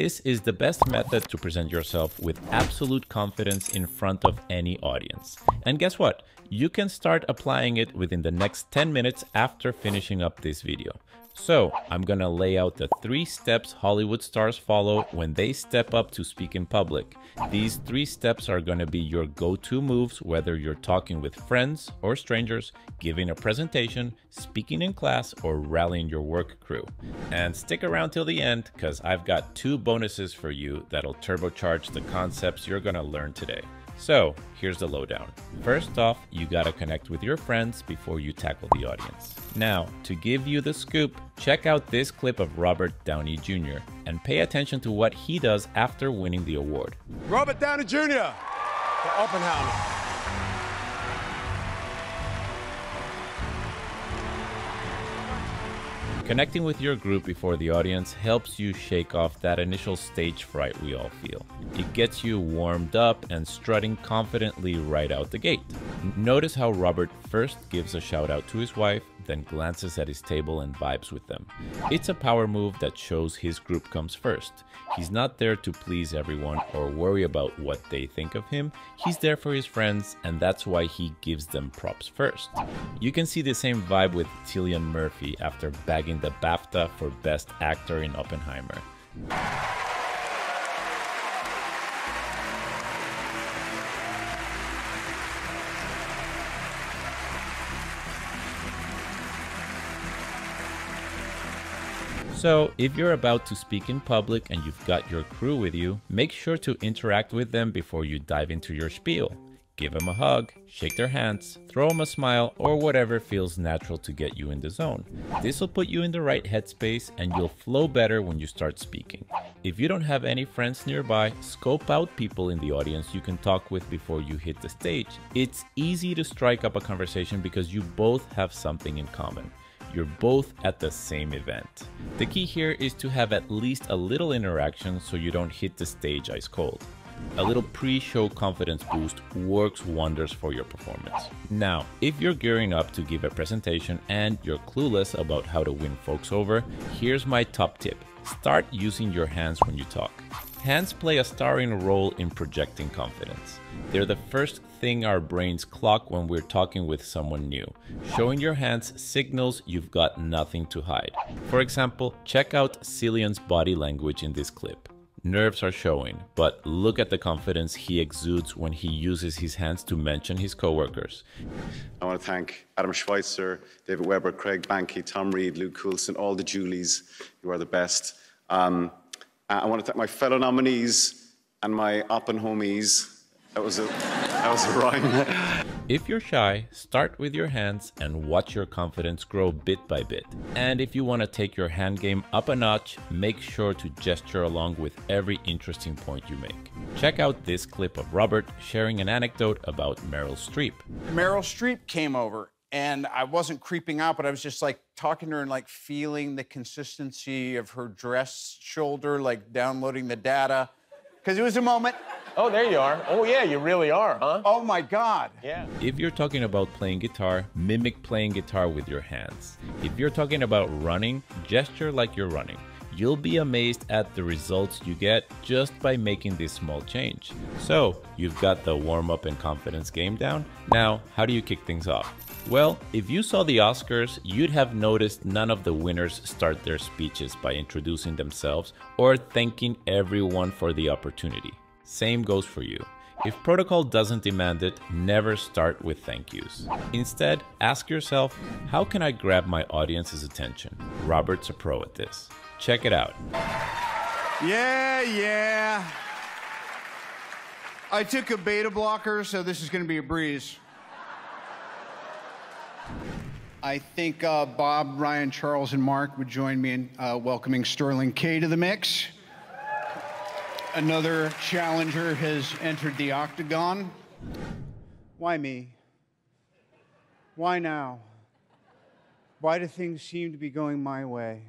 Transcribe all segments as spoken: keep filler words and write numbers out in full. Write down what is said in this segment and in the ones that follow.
This is the best method to present yourself with absolute confidence in front of any audience. And guess what? You can start applying it within the next ten minutes after finishing up this video. So I'm gonna lay out the three steps Hollywood stars follow when they step up to speak in public. These three steps are gonna be your go-to moves, whether you're talking with friends or strangers, giving a presentation, speaking in class, or rallying your work crew. And stick around till the end, because I've got two bonuses for you that'll turbocharge the concepts you're gonna learn today. So here's the lowdown. First off, you gotta connect with your friends before you tackle the audience. Now, to give you the scoop, check out this clip of Robert Downey Junior and pay attention to what he does after winning the award. Robert Downey Junior for Oppenheimer. Connecting with your group before the audience helps you shake off that initial stage fright we all feel. It gets you warmed up and strutting confidently right out the gate. Notice how Robert first gives a shout out to his wife, then glances at his table and vibes with them. It's a power move that shows his group comes first. He's not there to please everyone or worry about what they think of him. He's there for his friends, and that's why he gives them props first. You can see the same vibe with Cillian Murphy after bagging the BAFTA for Best Actor in Oppenheimer. So if you're about to speak in public and you've got your crew with you, make sure to interact with them before you dive into your spiel. Give them a hug, shake their hands, throw them a smile, or whatever feels natural to get you in the zone. This will put you in the right headspace and you'll flow better when you start speaking. If you don't have any friends nearby, scope out people in the audience you can talk with before you hit the stage. It's easy to strike up a conversation because you both have something in common. You're both at the same event. The key here is to have at least a little interaction so you don't hit the stage ice cold. A little pre-show confidence boost works wonders for your performance. Now, if you're gearing up to give a presentation and you're clueless about how to win folks over, here's my top tip. Start using your hands when you talk. Hands play a starring role in projecting confidence. They're the first thing our brains clock when we're talking with someone new. Showing your hands signals you've got nothing to hide. For example, check out Cillian's body language in this clip. Nerves are showing, but look at the confidence he exudes when he uses his hands to mention his coworkers. I want to thank Adam Schweitzer, David Weber, Craig Banke, Tom Reed, Luke Coulson, all the Julies. You are the best. Um, I want to thank my fellow nominees and my Oppenhomies. That was a, that was a rhyme. If you're shy, start with your hands and watch your confidence grow bit by bit. And if you want to take your hand game up a notch, make sure to gesture along with every interesting point you make. Check out this clip of Robert sharing an anecdote about Meryl Streep. Meryl Streep came over. And I wasn't creeping out, but I was just like talking to her and like feeling the consistency of her dress shoulder, like downloading the data. Because it was a moment. Oh, there you are. Oh, yeah, you really are, huh? Oh, my God. Yeah. If you're talking about playing guitar, mimic playing guitar with your hands. If you're talking about running, gesture like you're running. You'll be amazed at the results you get just by making this small change. So you've got the warm-up and confidence game down. Now, how do you kick things off? Well, if you saw the Oscars, you'd have noticed none of the winners start their speeches by introducing themselves or thanking everyone for the opportunity. Same goes for you. If protocol doesn't demand it, never start with thank yous. Instead, ask yourself, how can I grab my audience's attention? Robert's a pro at this. Check it out. Yeah, yeah. I took a beta blocker, so this is going to be a breeze. I think uh, Bob, Ryan, Charles, and Mark would join me in uh, welcoming Sterling Kay to the mix. Another challenger has entered the octagon. Why me? Why now? Why do things seem to be going my way?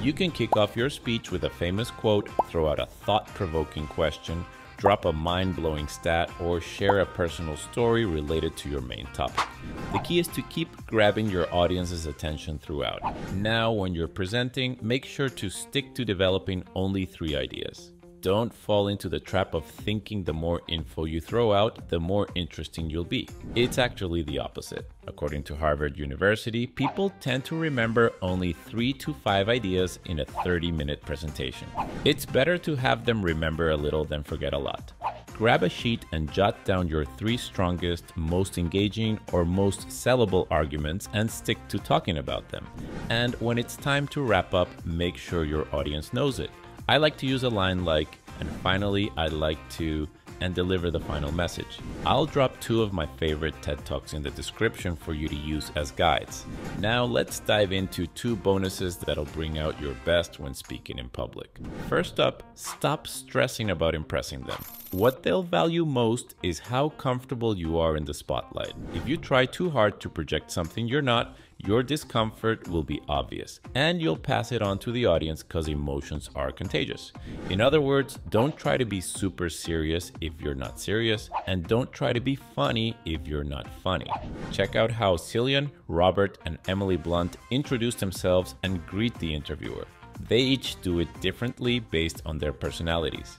You can kick off your speech with a famous quote, throw out a thought-provoking question, drop a mind-blowing stat, or share a personal story related to your main topic. The key is to keep grabbing your audience's attention throughout. Now, when you're presenting, make sure to stick to developing only three ideas. Don't fall into the trap of thinking the more info you throw out, the more interesting you'll be. It's actually the opposite. According to Harvard University, people tend to remember only three to five ideas in a thirty-minute presentation. It's better to have them remember a little than forget a lot. Grab a sheet and jot down your three strongest, most engaging, or most sellable arguments and stick to talking about them. And when it's time to wrap up, make sure your audience knows it. I like to use a line like, and finally I like to, and deliver the final message. I'll drop two of my favorite TED Talks in the description for you to use as guides. Now let's dive into two bonuses that'll bring out your best when speaking in public. First up, stop stressing about impressing them. What they'll value most is how comfortable you are in the spotlight. If you try too hard to project something you're not, your discomfort will be obvious, and you'll pass it on to the audience because emotions are contagious. In other words, don't try to be super serious if you're not serious, and don't try to be funny if you're not funny. Check out how Cillian, Robert, and Emily Blunt introduce themselves and greet the interviewer. They each do it differently based on their personalities.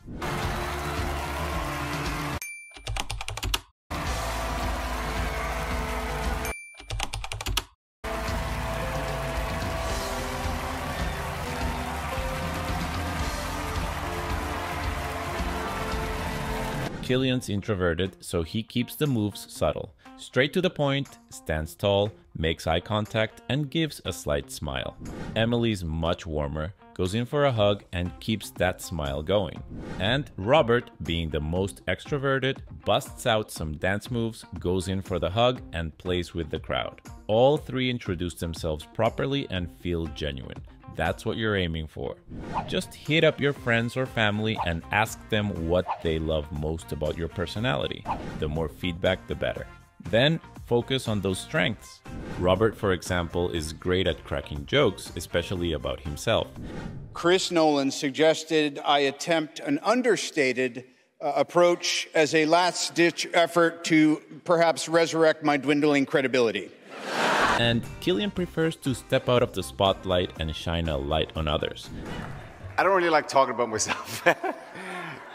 Cillian's introverted, so he keeps the moves subtle. Straight to the point, stands tall, makes eye contact, and gives a slight smile. Emily's much warmer, goes in for a hug, and keeps that smile going. And Robert, being the most extroverted, busts out some dance moves, goes in for the hug, and plays with the crowd. All three introduce themselves properly and feel genuine. That's what you're aiming for. Just hit up your friends or family and ask them what they love most about your personality. The more feedback, the better. Then focus on those strengths. Robert, for example, is great at cracking jokes, especially about himself. Chris Nolan suggested I attempt an understated uh, approach as a last-ditch effort to perhaps resurrect my dwindling credibility. And Cillian prefers to step out of the spotlight and shine a light on others. I don't really like talking about myself.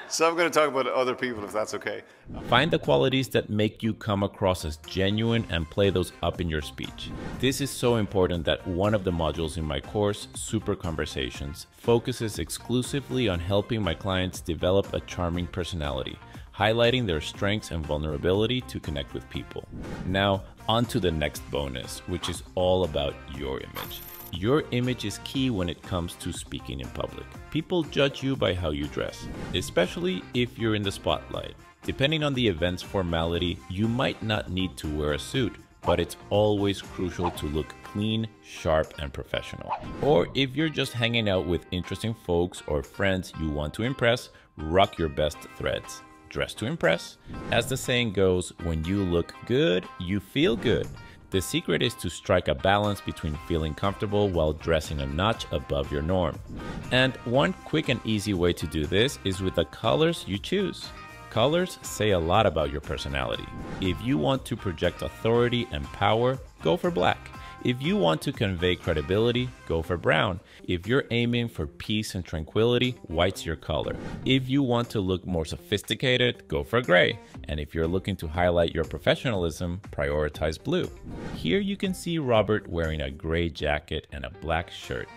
So I'm going to talk about other people if that's okay. Find the qualities that make you come across as genuine and play those up in your speech. This is so important that one of the modules in my course, Super Conversations, focuses exclusively on helping my clients develop a charming personality, highlighting their strengths and vulnerability to connect with people. Now, on to the next bonus, which is all about your image. Your image is key when it comes to speaking in public. People judge you by how you dress, especially if you're in the spotlight. Depending on the event's formality, you might not need to wear a suit, but it's always crucial to look clean, sharp, and professional. Or if you're just hanging out with interesting folks or friends you want to impress, rock your best threads. Dress to impress. As the saying goes, when you look good, you feel good. The secret is to strike a balance between feeling comfortable while dressing a notch above your norm. And one quick and easy way to do this is with the colors you choose. Colors say a lot about your personality. If you want to project authority and power, go for black. If you want to convey credibility, go for brown. If you're aiming for peace and tranquility, white's your color. If you want to look more sophisticated, go for gray. And if you're looking to highlight your professionalism, prioritize blue. Here you can see Robert wearing a gray jacket and a black shirt.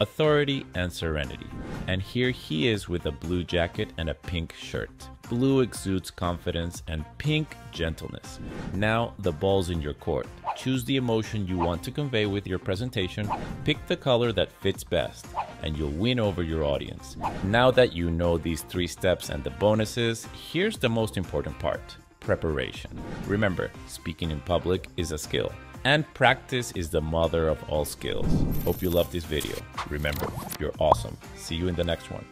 Authority and serenity. And here he is with a blue jacket and a pink shirt. Blue exudes confidence and pink gentleness. Now the ball's in your court. Choose the emotion you want to convey with your presentation, pick the color that fits best, and you'll win over your audience. Now that you know these three steps and the bonuses, here's the most important part: preparation. Remember, speaking in public is a skill, and practice is the mother of all skills. Hope you loved this video. Remember, you're awesome. See you in the next one.